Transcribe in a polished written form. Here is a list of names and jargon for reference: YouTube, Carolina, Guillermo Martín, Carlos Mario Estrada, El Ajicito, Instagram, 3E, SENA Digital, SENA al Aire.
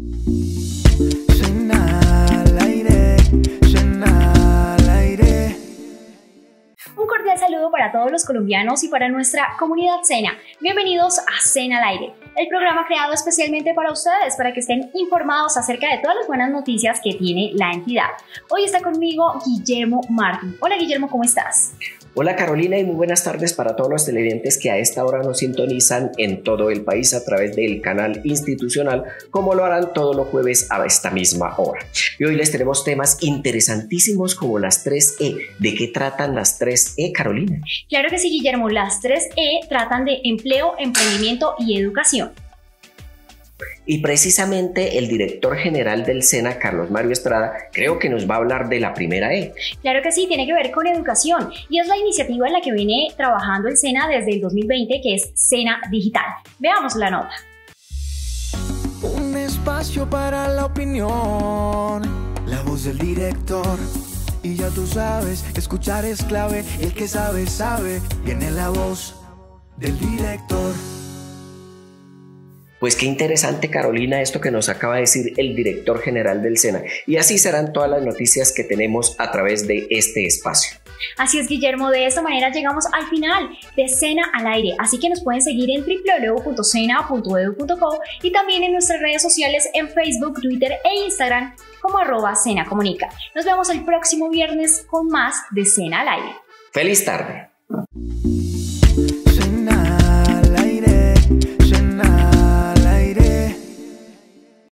Un cordial saludo para todos los colombianos y para nuestra comunidad SENA. Bienvenidos a SENA al Aire, el programa creado especialmente para ustedes, para que estén informados acerca de todas las buenas noticias que tiene la entidad. Hoy está conmigo Guillermo Martín. Hola Guillermo, ¿cómo estás? Hola Carolina y muy buenas tardes para todos los televidentes que a esta hora nos sintonizan en todo el país a través del canal institucional, como lo harán todos los jueves a esta misma hora. Y hoy les tenemos temas interesantísimos como las 3E. ¿De qué tratan las 3E, Carolina? Claro que sí, Guillermo. Las 3E tratan de empleo, emprendimiento y educación. Y precisamente el director general del SENA, Carlos Mario Estrada, creo que nos va a hablar de la primera E. Claro que sí, tiene que ver con educación y es la iniciativa en la que viene trabajando el SENA desde el 2020, que es SENA Digital. Veamos la nota. Un espacio para la opinión, la voz del director. Y ya tú sabes, escuchar es clave, el que sabe, sabe, viene la voz del director. Pues qué interesante, Carolina, esto que nos acaba de decir el director general del SENA. Y así serán todas las noticias que tenemos a través de este espacio. Así es, Guillermo. De esta manera llegamos al final de SENA al Aire. Así que nos pueden seguir en www.sena.edu.co y también en nuestras redes sociales en Facebook, Twitter e Instagram como @SenaComunica. Nos vemos el próximo viernes con más de SENA al Aire. ¡Feliz tarde!